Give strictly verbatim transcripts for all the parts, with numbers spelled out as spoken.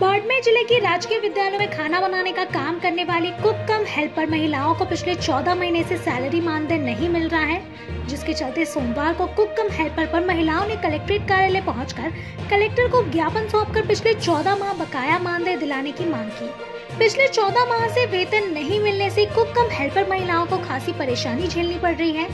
बाड़मेर जिले की राजकीय विद्यालय में खाना बनाने का काम करने वाली कुक कम हेल्पर महिलाओं को पिछले चौदह महीने से सैलरी मानदेय नहीं मिल रहा है, जिसके चलते सोमवार को कुक कम हेल्पर पर महिलाओं ने कलेक्ट्रेट कार्यालय पहुंचकर कलेक्टर को ज्ञापन सौंपकर पिछले चौदह माह बकाया मानदेय दिलाने की मांग की। पिछले चौदह माह से वेतन नहीं मिलने से कुक कम हेल्पर महिलाओं को खासी परेशानी झेलनी पड़ रही है।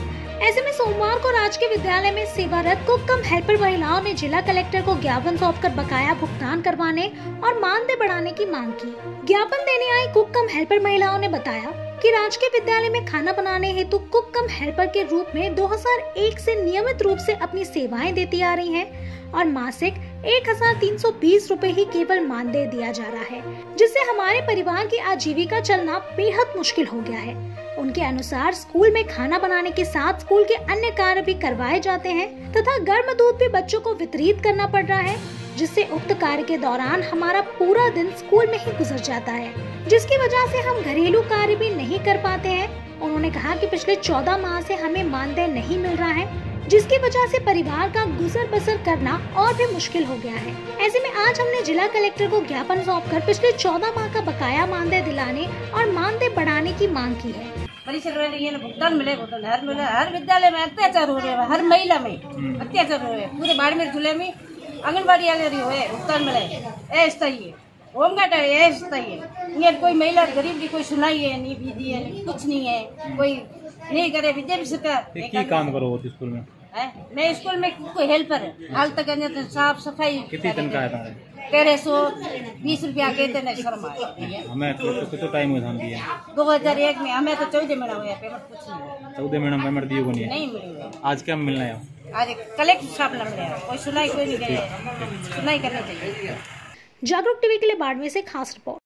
ऐसे में सोमवार को राजकीय विद्यालय में सेवारत कुक कम हेल्पर महिलाओं ने जिला कलेक्टर को ज्ञापन सौंपकर बकाया भुगतान करवाने और मानदेय बढ़ाने की मांग की। ज्ञापन देने आई कुक कम हेल्पर महिलाओं ने बताया कि राजकीय विद्यालय में खाना बनाने हेतु कुक कम हेल्पर के रूप में दो हज़ार एक से नियमित रूप से अपनी सेवाएं देती आ रही हैं और मासिक एक हजार तीन सौ बीस रूपए ही केवल मानदेय दिया जा रहा है, जिससे हमारे परिवार की आजीविका चलना बेहद मुश्किल हो गया है। उनके अनुसार स्कूल में खाना बनाने के साथ स्कूल के अन्य कार्य भी करवाए जाते हैं तथा गर्म दूध भी बच्चों को वितरित करना पड़ रहा है, जिससे उक्त कार्य के दौरान हमारा पूरा दिन स्कूल में ही गुजर जाता है, जिसकी वजह से हम घरेलू कार्य भी नहीं कर पाते हैं। उन्होंने कहा कि पिछले चौदह माह से हमें मानदेय नहीं मिल रहा है, जिसकी वजह से परिवार का गुजर बसर करना और भी मुश्किल हो गया है। ऐसे में आज हमने जिला कलेक्टर को ज्ञापन सौंपकर पिछले चौदह माह का बकाया मानदेय दिलाने और मानदेय बढ़ाने की मांग की है। भुगतान मिले भुगतान हर मिले हर विद्यालय में अत्याचार हो रहा है, हर महिला में अत्याचार हो रहा है। पूरे बाड़मेर जिले में आंगनबाड़ी वाले रही हुए भुगतान मिले ऐसा ही होमगार्ड ऐसा ही ये कोई महिला गरीब की कोई सुनाई है नहीं, बीजी है कुछ नहीं है, कोई नहीं करे विद्यालय सरकार काम करो स्कूल में। मैं स्कूल में कोई हेल्पर है हाल तक साफ सफाई कितनी तनख्वाह है तेरह सौ बीस रूपया कहते हैं शर्मा हमें कितना टाइम विधान दिया दो हजार एक में हमें तो चौदह महीना हुआ पेमेंट कुछ नहीं चौदह महीना पेमेंट दिए नहीं नहीं मिले। आज क्या मिलना है? आज कलेक्टर साहब लग रहे हैं, कोई सुनाई कोई नहीं सुनाई करनी चाहिए। जागरूक टीवी के लिए बाड़मेर से खास रिपोर्ट।